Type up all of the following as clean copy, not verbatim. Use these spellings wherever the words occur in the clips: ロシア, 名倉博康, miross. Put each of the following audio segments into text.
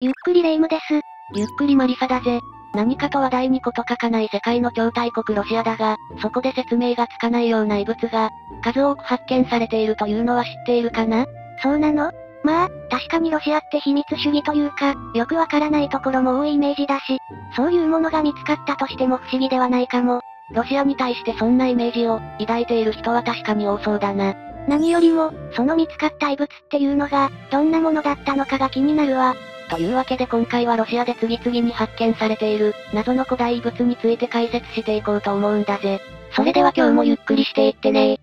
ゆっくりレ夢ムです。ゆっくりマリサだぜ。何かと話題に事欠かない世界の超大国ロシアだが、そこで説明がつかないような遺物が、数多く発見されているというのは知っているかな？そうなの？まあ、確かにロシアって秘密主義というか、よくわからないところも多いイメージだし、そういうものが見つかったとしても不思議ではないかも。ロシアに対してそんなイメージを抱いている人は確かに多そうだな。何よりも、その見つかった遺物っていうのが、どんなものだったのかが気になるわ。というわけで今回はロシアで次々に発見されている、謎の古代遺物について解説していこうと思うんだぜ。それでは今日もゆっくりしていってね。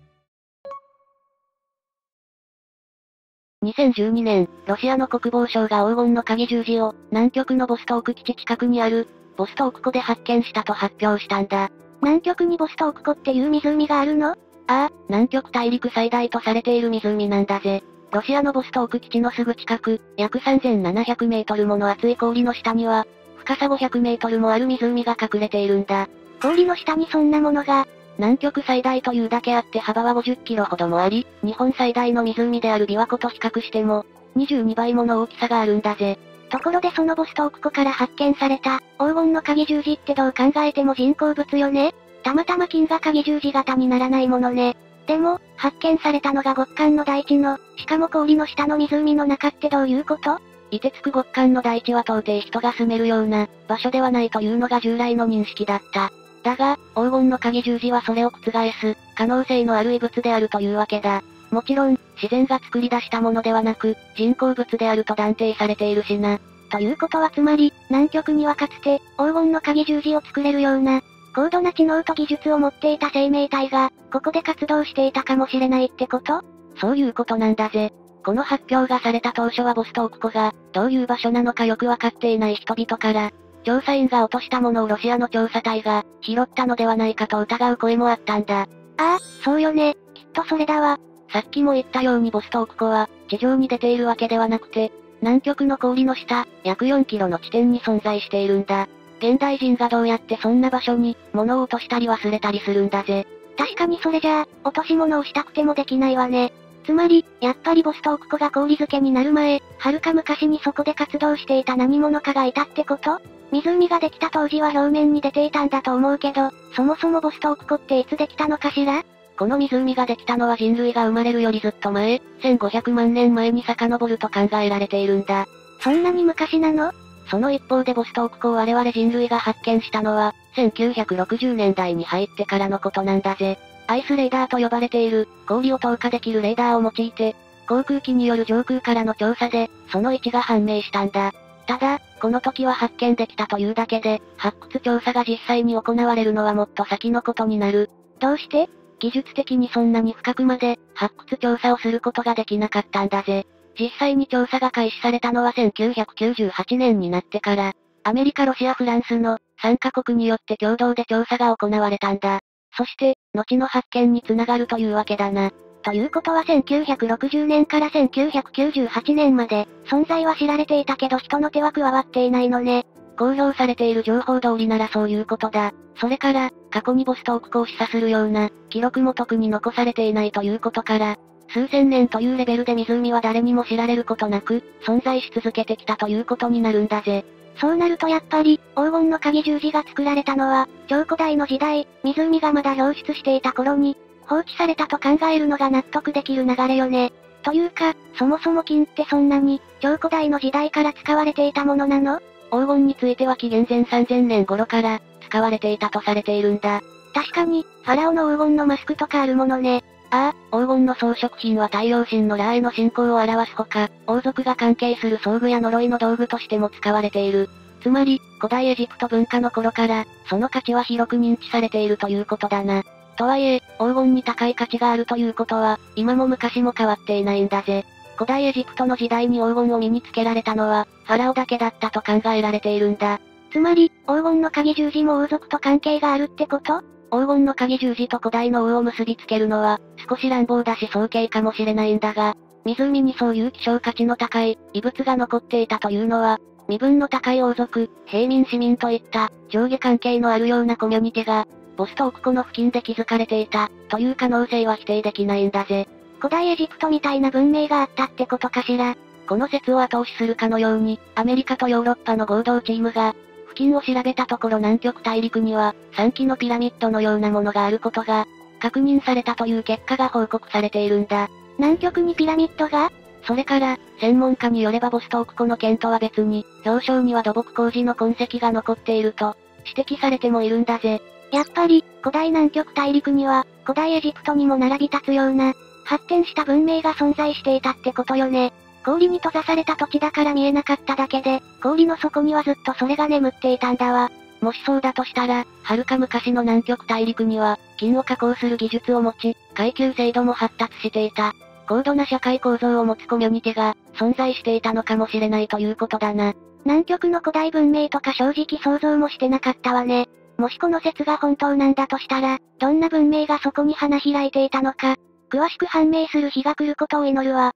2012年、ロシアの国防省が黄金の鍵十字を、南極のボストーク基地近くにある、ボストーク湖で発見したと発表したんだ。南極にボストーク湖っていう湖があるの？ああ、南極大陸最大とされている湖なんだぜ。ロシアのボストーク基地のすぐ近く、約3700メートルもの厚い氷の下には、深さ500メートルもある湖が隠れているんだ。氷の下にそんなものが？南極最大というだけあって幅は50キロほどもあり、日本最大の湖である琵琶湖と比較しても、22倍もの大きさがあるんだぜ。ところでそのボストーク湖から発見された、黄金の鍵十字ってどう考えても人工物よね。たまたま金が鍵十字型にならないものね。でも、発見されたのが極寒の大地の、しかも氷の下の湖の中ってどういうこと？凍てつく極寒の大地は到底人が住めるような、場所ではないというのが従来の認識だった。だが、黄金の鍵十字はそれを覆す、可能性のある遺物であるというわけだ。もちろん、自然が作り出したものではなく、人工物であると断定されているしな。ということはつまり、南極にはかつて、黄金の鍵十字を作れるような、高度な知能と技術を持っていた生命体が、ここで活動していたかもしれないってこと？そういうことなんだぜ。この発表がされた当初はボストーク湖が、どういう場所なのかよくわかっていない人々から、調査員が落としたものをロシアの調査隊が、拾ったのではないかと疑う声もあったんだ。ああ、そうよね。きっとそれだわ。さっきも言ったようにボストーク湖は、地上に出ているわけではなくて、南極の氷の下、約4キロの地点に存在しているんだ。現代人がどうやってそんな場所に、物を落としたり忘れたりするんだぜ。確かにそれじゃあ、落とし物をしたくてもできないわね。つまり、やっぱりボストーク湖が氷漬けになる前、はるか昔にそこで活動していた何者かがいたってこと？湖ができた当時は表面に出ていたんだと思うけど、そもそもボストーク湖っていつできたのかしら？この湖ができたのは人類が生まれるよりずっと前、1500万年前に遡ると考えられているんだ。そんなに昔なの？その一方でボストーク湖を我々人類が発見したのは、1960年代に入ってからのことなんだぜ。アイスレーダーと呼ばれている、氷を透過できるレーダーを用いて、航空機による上空からの調査で、その位置が判明したんだ。ただ、この時は発見できたというだけで、発掘調査が実際に行われるのはもっと先のことになる。どうして？技術的にそんなに深くまで、発掘調査をすることができなかったんだぜ。実際に調査が開始されたのは1998年になってから、アメリカ、ロシア、フランスの3カ国によって共同で調査が行われたんだ。そして、後の発見につながるというわけだな。ということは1960年から1998年まで、存在は知られていたけど人の手は加わっていないのね。公表されている情報通りならそういうことだ。それから、過去にボストーク湖を示唆するような、記録も特に残されていないということから、数千年というレベルで湖は誰にも知られることなく、存在し続けてきたということになるんだぜ。そうなるとやっぱり、黄金の鍵十字が作られたのは、超古代の時代、湖がまだ表出していた頃に、放置されたと考えるのが納得できる流れよね。というか、そもそも金ってそんなに、超古代の時代から使われていたものなの？黄金については紀元前3000年頃から、使われていたとされているんだ。確かに、ファラオの黄金のマスクとかあるものね。ああ、黄金の装飾品は太陽神のラーへの信仰を表すほか、王族が関係する装具や呪いの道具としても使われている。つまり、古代エジプト文化の頃から、その価値は広く認知されているということだな。とはいえ、黄金に高い価値があるということは、今も昔も変わっていないんだぜ。古代エジプトの時代に黄金を身につけられたのは、ファラオだけだったと考えられているんだ。つまり、黄金の鍵十字も王族と関係があるってこと？黄金の鍵十字と古代の王を結びつけるのは、少し乱暴だし早計かもしれないんだが、湖にそういう希少価値の高い、遺物が残っていたというのは、身分の高い王族、平民市民といった、上下関係のあるようなコミュニティが、ボストーク湖の付近で築かれていた、という可能性は否定できないんだぜ。古代エジプトみたいな文明があったってことかしら。この説を後押しするかのように、アメリカとヨーロッパの合同チームが、付近を調べたところ南極大陸には、3基のピラミッドのようなものがあることが、確認されたという結果が報告されているんだ。南極にピラミッドが？それから、専門家によればボストーク湖の件とは別に、氷床には土木工事の痕跡が残っていると、指摘されてもいるんだぜ。やっぱり、古代南極大陸には、古代エジプトにも並び立つような、発展した文明が存在していたってことよね。氷に閉ざされた土地だから見えなかっただけで、氷の底にはずっとそれが眠っていたんだわ。もしそうだとしたら、はるか昔の南極大陸には、金を加工する技術を持ち、階級制度も発達していた。高度な社会構造を持つコミュニティが、存在していたのかもしれないということだな。南極の古代文明とか正直想像もしてなかったわね。もしこの説が本当なんだとしたら、どんな文明がそこに花開いていたのか、詳しく判明する日が来ることを祈るわ。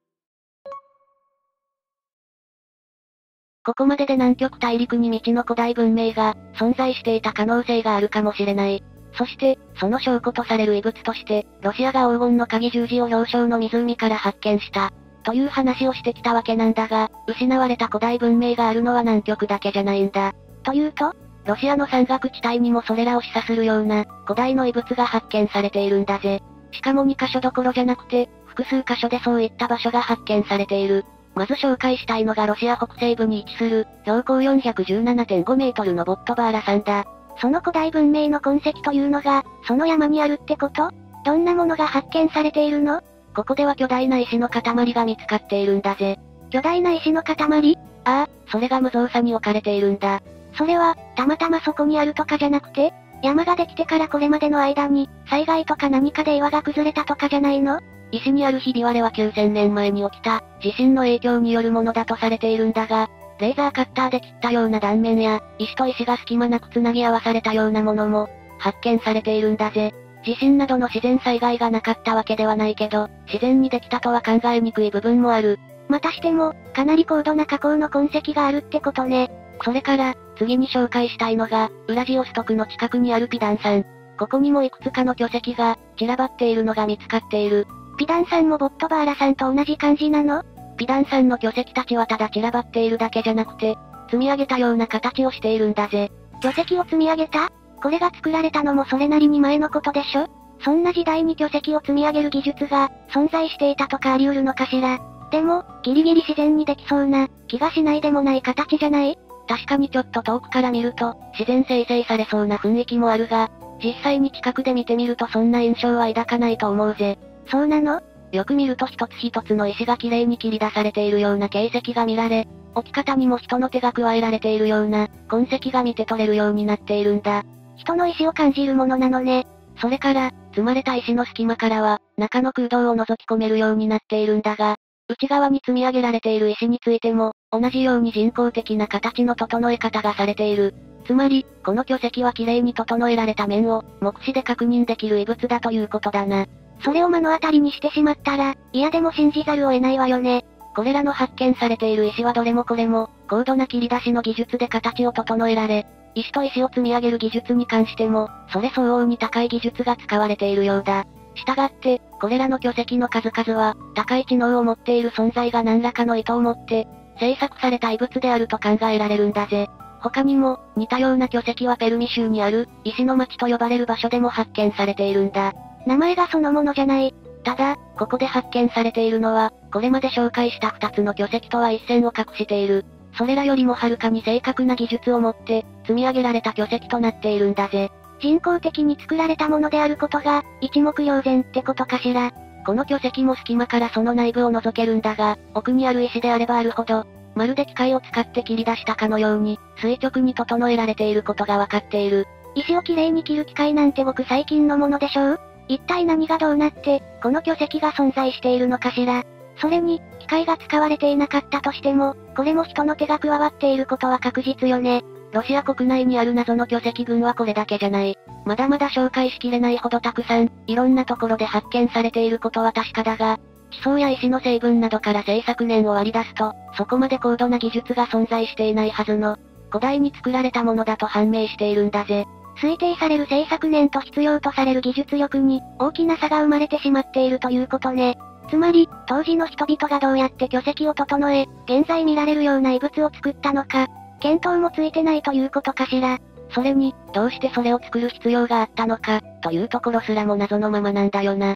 ここまでで南極大陸に未知の古代文明が存在していた可能性があるかもしれない。そして、その証拠とされる遺物として、ロシアが黄金の鍵十字を氷床の湖から発見した、という話をしてきたわけなんだが、失われた古代文明があるのは南極だけじゃないんだ。というと、ロシアの山岳地帯にもそれらを示唆するような、古代の遺物が発見されているんだぜ。しかも2カ所どころじゃなくて、複数箇所でそういった場所が発見されている。まず紹介したいのがロシア北西部に位置する、標高 417.5 メートルのボットバーラ山だ。その古代文明の痕跡というのが、その山にあるってこと？どんなものが発見されているの？ここでは巨大な石の塊が見つかっているんだぜ。巨大な石の塊？ああ、それが無造作に置かれているんだ。それは、たまたまそこにあるとかじゃなくて？山ができてからこれまでの間に、災害とか何かで岩が崩れたとかじゃないの？石にあるひび割れは9000年前に起きた、地震の影響によるものだとされているんだが、レーザーカッターで切ったような断面や、石と石が隙間なくつなぎ合わされたようなものも、発見されているんだぜ。地震などの自然災害がなかったわけではないけど、自然にできたとは考えにくい部分もある。またしても、かなり高度な加工の痕跡があるってことね。それから、次に紹介したいのが、ウラジオストクの近くにあるピダン山。ここにもいくつかの巨石が、散らばっているのが見つかっている。ピダン山もボットバーラ山と同じ感じなの？ピダン山の巨石たちはただ散らばっているだけじゃなくて、積み上げたような形をしているんだぜ。巨石を積み上げた？これが作られたのもそれなりに前のことでしょ？そんな時代に巨石を積み上げる技術が、存在していたとかあり得るのかしら？でも、ギリギリ自然にできそうな、気がしないでもない形じゃない？確かにちょっと遠くから見ると、自然生成されそうな雰囲気もあるが、実際に近くで見てみるとそんな印象は抱かないと思うぜ。そうなの？よく見ると一つ一つの石が綺麗に切り出されているような形跡が見られ、置き方にも人の手が加えられているような、痕跡が見て取れるようになっているんだ。人の石を感じるものなのね。それから、積まれた石の隙間からは、中の空洞を覗き込めるようになっているんだが、内側に積み上げられている石についても、同じように人工的な形の整え方がされている。つまり、この巨石は綺麗に整えられた面を、目視で確認できる遺物だということだな。それを目の当たりにしてしまったら、いやでも信じざるを得ないわよね。これらの発見されている石はどれもこれも、高度な切り出しの技術で形を整えられ、石と石を積み上げる技術に関しても、それ相応に高い技術が使われているようだ。したがって、これらの巨石の数々は、高い知能を持っている存在が何らかの意図を持って、制作された遺物であると考えられるんだぜ。他にも、似たような巨石はペルミ州にある、石の町と呼ばれる場所でも発見されているんだ。名前がそのものじゃない。ただ、ここで発見されているのは、これまで紹介した2つの巨石とは一線を画している。それらよりもはるかに正確な技術を持って、積み上げられた巨石となっているんだぜ。人工的に作られたものであることが、一目瞭然ってことかしら。この巨石も隙間からその内部を覗けるんだが、奥にある石であればあるほど、まるで機械を使って切り出したかのように、垂直に整えられていることがわかっている。石をきれいに切る機械なんてごく最近のものでしょう？一体何がどうなって、この巨石が存在しているのかしら。それに、機械が使われていなかったとしても、これも人の手が加わっていることは確実よね。ロシア国内にある謎の巨石群はこれだけじゃない。まだまだ紹介しきれないほどたくさん、いろんなところで発見されていることは確かだが、地層や石の成分などから製作年を割り出すと、そこまで高度な技術が存在していないはずの、古代に作られたものだと判明しているんだぜ。推定される製作年と必要とされる技術力に、大きな差が生まれてしまっているということね。つまり、当時の人々がどうやって巨石を整え、現在見られるような遺物を作ったのか、見当もついてないということかしら。それに、どうしてそれを作る必要があったのか、というところすらも謎のままなんだよな。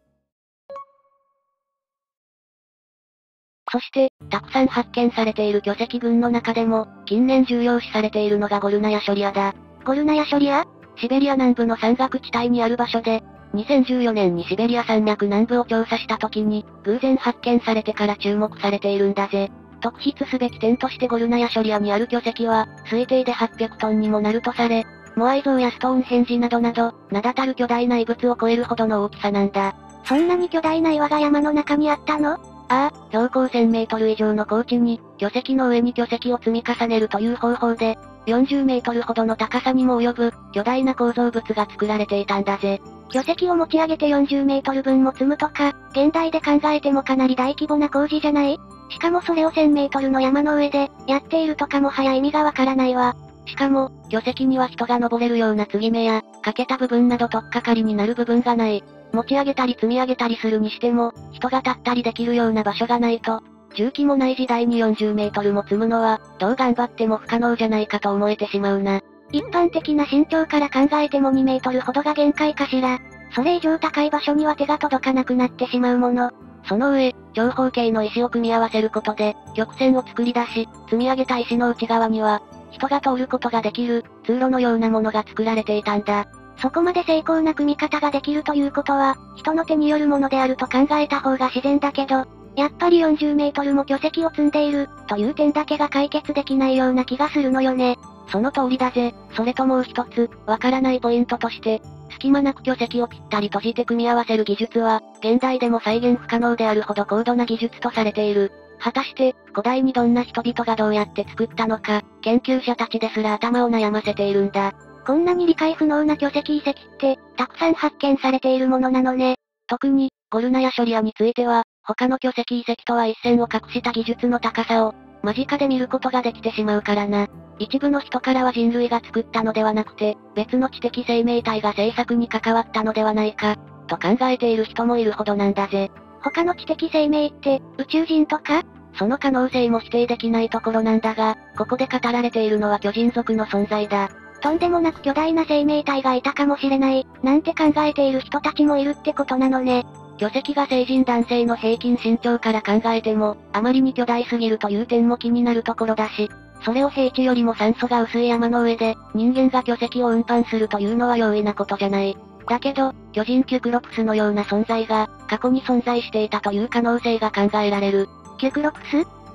そして、たくさん発見されている巨石群の中でも、近年重要視されているのがゴルナヤショリアだ。ゴルナヤショリア？シベリア南部の山岳地帯にある場所で、2014年にシベリア山脈南部を調査した時に、偶然発見されてから注目されているんだぜ。特筆すべき点としてゴルナヤショリアにある巨石は、推定で800トンにもなるとされ、モアイ像やストーンヘンジなどなど、名だたる巨大な遺物を超えるほどの大きさなんだ。そんなに巨大な岩が山の中にあったの？ああ、標高1000メートル以上の高地に、巨石の上に巨石を積み重ねるという方法で、40メートルほどの高さにも及ぶ、巨大な構造物が作られていたんだぜ。巨石を持ち上げて40メートル分も積むとか、現代で考えてもかなり大規模な工事じゃない？しかもそれを1000メートルの山の上で、やっているとかもはや意味がわからないわ。しかも、巨石には人が登れるような継ぎ目や、欠けた部分など取っかかりになる部分がない。持ち上げたり積み上げたりするにしても、人が立ったりできるような場所がないと、重機もない時代に40メートルも積むのは、どう頑張っても不可能じゃないかと思えてしまうな。一般的な身長から考えても2メートルほどが限界かしら。それ以上高い場所には手が届かなくなってしまうもの。その上、長方形の石を組み合わせることで、曲線を作り出し、積み上げた石の内側には、人が通ることができる、通路のようなものが作られていたんだ。そこまで精巧な組み方ができるということは、人の手によるものであると考えた方が自然だけど、やっぱり40メートルも巨石を積んでいる、という点だけが解決できないような気がするのよね。その通りだぜ。それともう一つ、わからないポイントとして、隙間なく巨石をぴったり閉じて組み合わせる技術は、現代でも再現不可能であるほど高度な技術とされている。果たして、古代にどんな人々がどうやって作ったのか、研究者たちですら頭を悩ませているんだ。こんなに理解不能な巨石遺跡って、たくさん発見されているものなのね。特に、ゴルナヤショリアについては、他の巨石遺跡とは一線を画した技術の高さを、間近で見ることができてしまうからな。一部の人からは人類が作ったのではなくて、別の知的生命体が制作に関わったのではないか、と考えている人もいるほどなんだぜ。他の知的生命って、宇宙人とか？その可能性も否定できないところなんだが、ここで語られているのは巨人族の存在だ。とんでもなく巨大な生命体がいたかもしれない、なんて考えている人たちもいるってことなのね。巨石が成人男性の平均身長から考えても、あまりに巨大すぎるという点も気になるところだし、それを平地よりも酸素が薄い山の上で、人間が巨石を運搬するというのは容易なことじゃない。だけど、巨人キュクロプスのような存在が、過去に存在していたという可能性が考えられる。キュクロプス？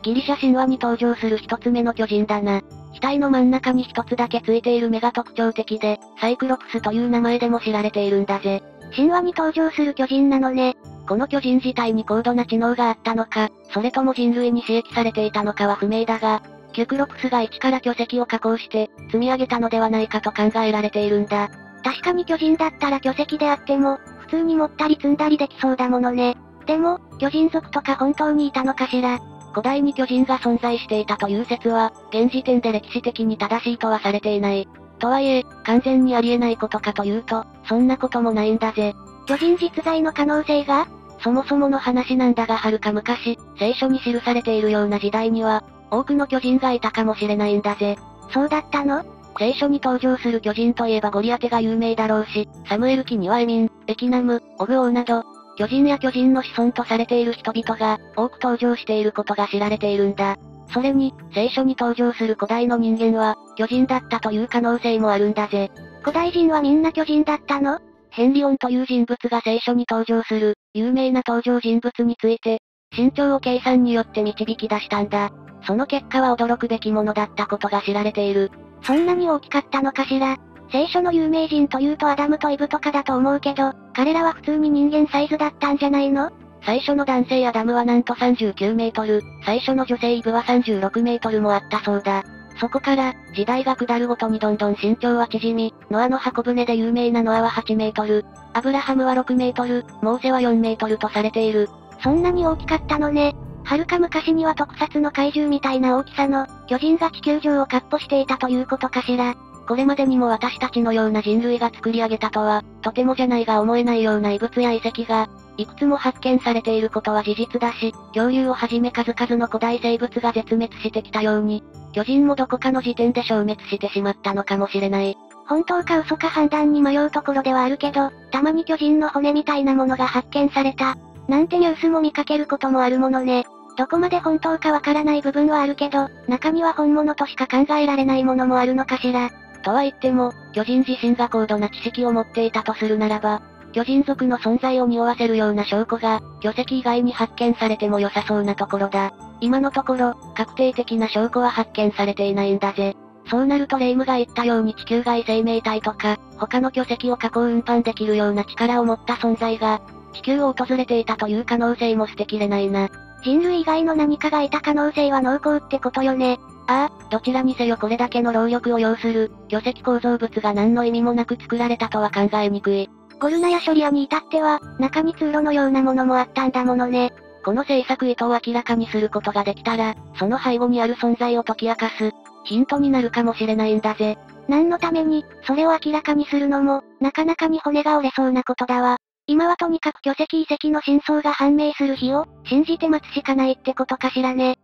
ギリシャ神話に登場する一つ目の巨人だな。額の真ん中に一つだけついている目が特徴的で、サイクロプスという名前でも知られているんだぜ。神話に登場する巨人なのね。この巨人自体に高度な知能があったのか、それとも人類に刺激されていたのかは不明だが、キュクロプスが一から巨石を加工して、積み上げたのではないかと考えられているんだ。確かに巨人だったら巨石であっても、普通に持ったり積んだりできそうだものね。でも、巨人族とか本当にいたのかしら。古代に巨人が存在していたという説は、現時点で歴史的に正しいとはされていない。とはいえ、完全にありえないことかというと、そんなこともないんだぜ。巨人実在の可能性が？そもそもの話なんだが、はるか昔、聖書に記されているような時代には、多くの巨人がいたかもしれないんだぜ。そうだったの？聖書に登場する巨人といえばゴリアテが有名だろうし、サムエル記にはエミン、エキナム、オグ王など、巨人や巨人の子孫とされている人々が、多く登場していることが知られているんだ。それに、聖書に登場する古代の人間は、巨人だったという可能性もあるんだぜ。古代人はみんな巨人だったの？ヘンリオンという人物が聖書に登場する、有名な登場人物について、身長を計算によって導き出したんだ。その結果は驚くべきものだったことが知られている。そんなに大きかったのかしら？聖書の有名人というとアダムとイブとかだと思うけど、彼らは普通に人間サイズだったんじゃないの？最初の男性アダムはなんと39メートル、最初の女性イブは36メートルもあったそうだ。そこから、時代が下るごとにどんどん身長は縮み、ノアの箱舟で有名なノアは8メートル、アブラハムは6メートル、モーセは4メートルとされている。そんなに大きかったのね。はるか昔には特撮の怪獣みたいな大きさの、巨人が地球上を闊歩していたということかしら。これまでにも私たちのような人類が作り上げたとは、とてもじゃないが思えないような遺物や遺跡が、いくつも発見されていることは事実だし、恐竜をはじめ数々の古代生物が絶滅してきたように、巨人もどこかの時点で消滅してしまったのかもしれない。本当か嘘か判断に迷うところではあるけど、たまに巨人の骨みたいなものが発見された、なんてニュースも見かけることもあるものね。どこまで本当かわからない部分はあるけど、中には本物としか考えられないものもあるのかしら。とは言っても、巨人自身が高度な知識を持っていたとするならば、巨人族の存在を匂わせるような証拠が、巨石以外に発見されても良さそうなところだ。今のところ、確定的な証拠は発見されていないんだぜ。そうなるとレイムが言ったように地球外生命体とか、他の巨石を加工運搬できるような力を持った存在が、地球を訪れていたという可能性も捨てきれないな。人類以外の何かがいた可能性は濃厚ってことよね。ああ、どちらにせよこれだけの労力を要する、巨石構造物が何の意味もなく作られたとは考えにくい。ゴルナやショリアに至っては、中に通路のようなものもあったんだものね。この制作意図を明らかにすることができたら、その背後にある存在を解き明かす、ヒントになるかもしれないんだぜ。何のために、それを明らかにするのも、なかなかに骨が折れそうなことだわ。今はとにかく巨石遺跡の真相が判明する日を、信じて待つしかないってことかしらね。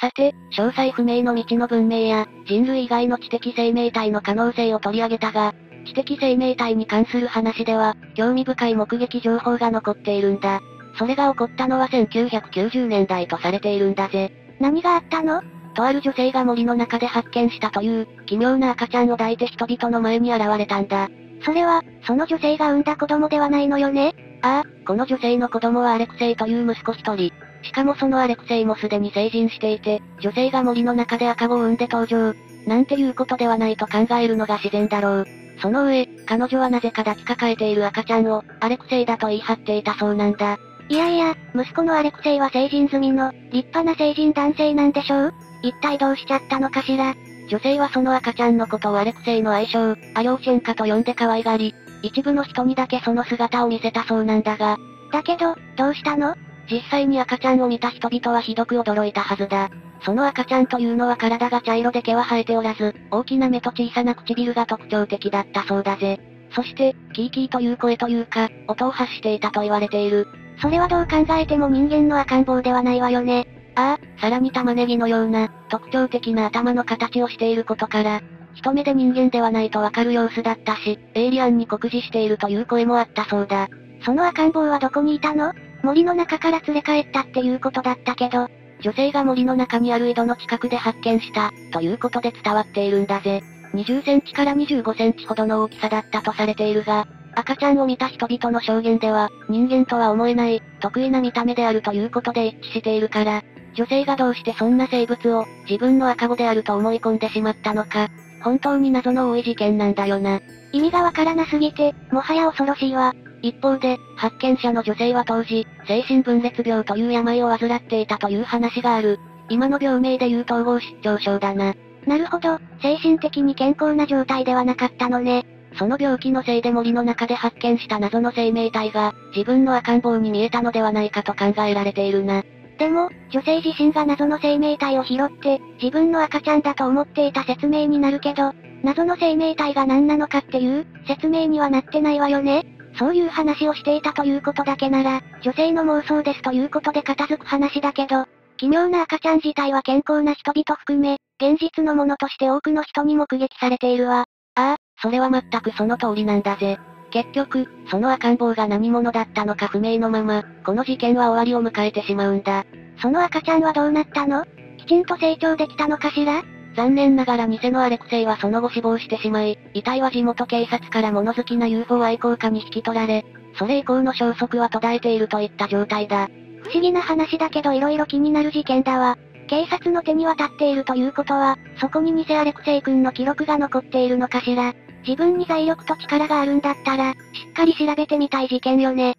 さて、詳細不明の未知の文明や、人類以外の知的生命体の可能性を取り上げたが、知的生命体に関する話では、興味深い目撃情報が残っているんだ。それが起こったのは1990年代とされているんだぜ。何があったの？とある女性が森の中で発見したという、奇妙な赤ちゃんを抱いて人々の前に現れたんだ。それは、その女性が産んだ子供ではないのよね？ああ、この女性の子供はアレクセイという息子一人。しかもそのアレクセイもすでに成人していて、女性が森の中で赤子を産んで登場。なんていうことではないと考えるのが自然だろう。その上、彼女はなぜか抱きかかえている赤ちゃんを、アレクセイだと言い張っていたそうなんだ。いやいや、息子のアレクセイは成人済みの、立派な成人男性なんでしょう？一体どうしちゃったのかしら。女性はその赤ちゃんのことをアレクセイの愛称、アリョーシェンカと呼んで可愛がり、一部の人にだけその姿を見せたそうなんだが。だけど、どうしたの？実際に赤ちゃんを見た人々はひどく驚いたはずだ。その赤ちゃんというのは体が茶色で毛は生えておらず、大きな目と小さな唇が特徴的だったそうだぜ。そして、キーキーという声というか、音を発していたと言われている。それはどう考えても人間の赤ん坊ではないわよね。ああ、さらに玉ねぎのような、特徴的な頭の形をしていることから、一目で人間ではないとわかる様子だったし、エイリアンに酷似しているという声もあったそうだ。その赤ん坊はどこにいたの？森の中から連れ帰ったっていうことだったけど、女性が森の中にある井戸の近くで発見した、ということで伝わっているんだぜ。20センチから25センチほどの大きさだったとされているが、赤ちゃんを見た人々の証言では、人間とは思えない、特異な見た目であるということで一致しているから、女性がどうしてそんな生物を、自分の赤子であると思い込んでしまったのか、本当に謎の多い事件なんだよな。意味がわからなすぎて、もはや恐ろしいわ。一方で、発見者の女性は当時、精神分裂病という病を患っていたという話がある。今の病名でいう統合失調症だな。なるほど、精神的に健康な状態ではなかったのね。その病気のせいで森の中で発見した謎の生命体が、自分の赤ん坊に見えたのではないかと考えられているな。でも、女性自身が謎の生命体を拾って、自分の赤ちゃんだと思っていた説明になるけど、謎の生命体が何なのかっていう、説明にはなってないわよね。そういう話をしていたということだけなら、女性の妄想ですということで片付く話だけど、奇妙な赤ちゃん自体は健康な人々含め、現実のものとして多くの人に目撃されているわ。ああ、それは全くその通りなんだぜ。結局、その赤ん坊が何者だったのか不明のまま、この事件は終わりを迎えてしまうんだ。その赤ちゃんはどうなったの？きちんと成長できたのかしら？残念ながら偽のアレクセイはその後死亡してしまい、遺体は地元警察から物好きな UFO 愛好家に引き取られ、それ以降の消息は途絶えているといった状態だ。不思議な話だけど色々気になる事件だわ。警察の手に渡っているということは、そこに偽アレクセイ君の記録が残っているのかしら。自分に財力と力があるんだったら、しっかり調べてみたい事件よね。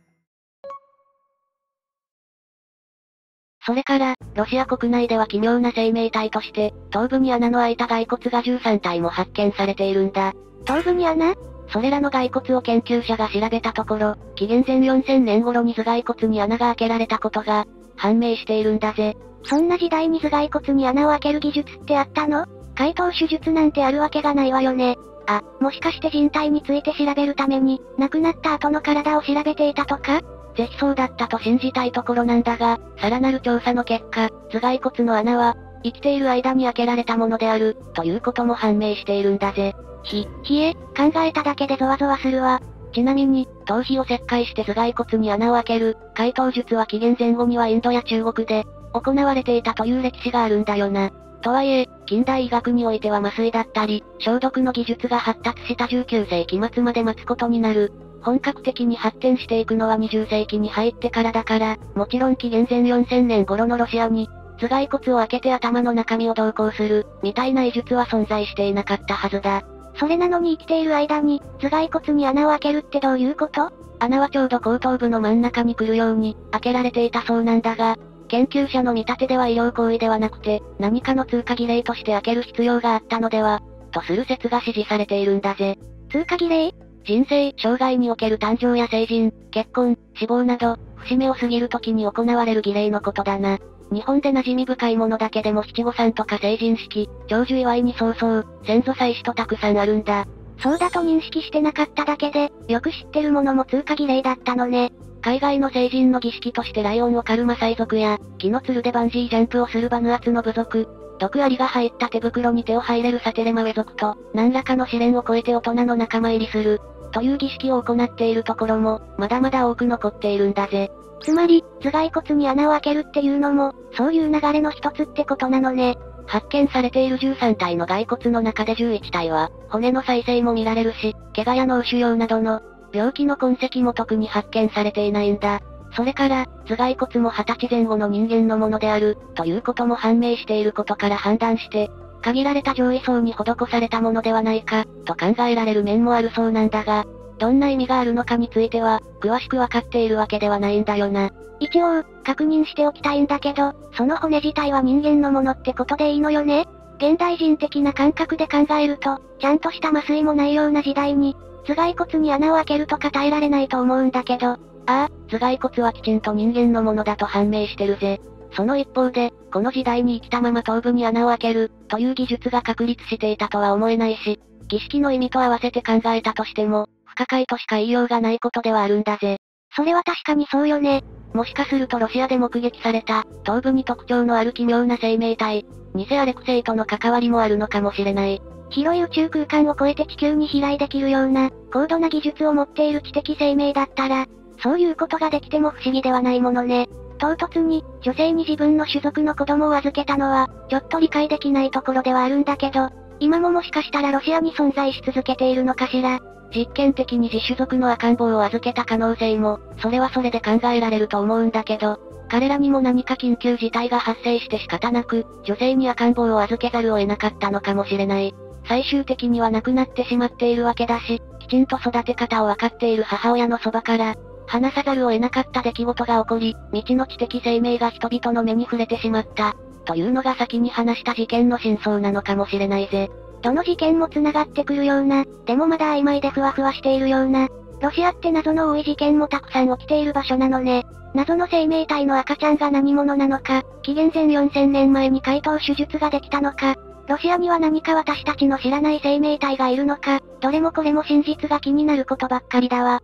それから、ロシア国内では奇妙な生命体として、頭部に穴の開いた骸骨が13体も発見されているんだ。頭部に穴？それらの骸骨を研究者が調べたところ、紀元前4000年頃に頭蓋骨に穴が開けられたことが、判明しているんだぜ。そんな時代に頭蓋骨に穴を開ける技術ってあったの？開頭手術なんてあるわけがないわよね。あ、もしかして人体について調べるために、亡くなった後の体を調べていたとか？ぜひそうだったと信じたいところなんだが、さらなる調査の結果、頭蓋骨の穴は、生きている間に開けられたものである、ということも判明しているんだぜ。考えただけでゾワゾワするわ。ちなみに、頭皮を切開して頭蓋骨に穴を開ける、開頭術は紀元前後にはインドや中国で、行われていたという歴史があるんだよな。とはいえ、近代医学においては麻酔だったり、消毒の技術が発達した19世紀末まで待つことになる。本格的に発展していくのは20世紀に入ってからだから、もちろん紀元前4000年頃のロシアに、頭蓋骨を開けて頭の中身を同行する、みたいな医術は存在していなかったはずだ。それなのに生きている間に、頭蓋骨に穴を開けるってどういうこと？穴はちょうど後頭部の真ん中に来るように、開けられていたそうなんだが、研究者の見立てでは医療行為ではなくて、何かの通過儀礼として開ける必要があったのでは、とする説が支持されているんだぜ。通過儀礼？人生、生涯における誕生や成人、結婚、死亡など、節目を過ぎる時に行われる儀礼のことだな。日本で馴染み深いものだけでも七五三とか成人式、長寿祝いに早々、先祖祭祀とたくさんあるんだ。そうだと認識してなかっただけで、よく知ってるものも通過儀礼だったのね。海外の成人の儀式としてライオンを狩るマサイ族や、木のつるでバンジージャンプをするバヌアツの部族、毒アリが入った手袋に手を入れるサテレマウェ族と、何らかの試練を超えて大人の仲間入りする、という儀式を行っているところも、まだまだ多く残っているんだぜ。つまり、頭蓋骨に穴を開けるっていうのも、そういう流れの一つってことなのね。発見されている13体の骸骨の中で11体は、骨の再生も見られるし、怪我や脳腫瘍などの、病気の痕跡も特に発見されていないんだ。それから、頭蓋骨も20歳前後の人間のものである、ということも判明していることから判断して、限られた上位層に施されたものではないか、と考えられる面もあるそうなんだが、どんな意味があるのかについては、詳しくわかっているわけではないんだよな。一応、確認しておきたいんだけど、その骨自体は人間のものってことでいいのよね？現代人的な感覚で考えると、ちゃんとした麻酔もないような時代に、頭蓋骨に穴を開けるとか耐えられないと思うんだけど、頭蓋骨はきちんと人間のものだと判明してるぜ。その一方で、この時代に生きたまま頭部に穴を開ける、という技術が確立していたとは思えないし、儀式の意味と合わせて考えたとしても、不可解としか言いようがないことではあるんだぜ。それは確かにそうよね。もしかするとロシアで目撃された、頭部に特徴のある奇妙な生命体、偽アレクセイとの関わりもあるのかもしれない。広い宇宙空間を超えて地球に飛来できるような、高度な技術を持っている知的生命だったら、そういうことができても不思議ではないものね。唐突に、女性に自分の種族の子供を預けたのは、ちょっと理解できないところではあるんだけど、今ももしかしたらロシアに存在し続けているのかしら。実験的に自種族の赤ん坊を預けた可能性も、それはそれで考えられると思うんだけど、彼らにも何か緊急事態が発生して仕方なく、女性に赤ん坊を預けざるを得なかったのかもしれない。最終的には亡くなってしまっているわけだし、きちんと育て方を分かっている母親のそばから、話さざるを得なかった出来事が起こり、未知の知的生命が人々の目に触れてしまった、というのが先に話した事件の真相なのかもしれないぜ。どの事件も繋がってくるような、でもまだ曖昧でふわふわしているような、ロシアって謎の多い事件もたくさん起きている場所なのね。謎の生命体の赤ちゃんが何者なのか、紀元前4000年前に開頭手術ができたのか、ロシアには何か私たちの知らない生命体がいるのか、どれもこれも真実が気になることばっかりだわ。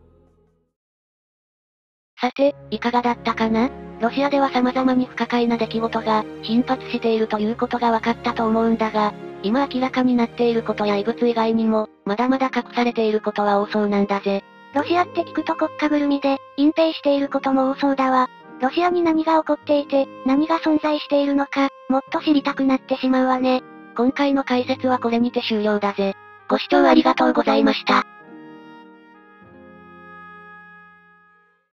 さて、いかがだったかな？ロシアでは様々に不可解な出来事が頻発しているということが分かったと思うんだが、今明らかになっていることや異物以外にも、まだまだ隠されていることは多そうなんだぜ。ロシアって聞くと国家ぐるみで、隠蔽していることも多そうだわ。ロシアに何が起こっていて、何が存在しているのか、もっと知りたくなってしまうわね。今回の解説はこれにて終了だぜ。ご視聴ありがとうございました。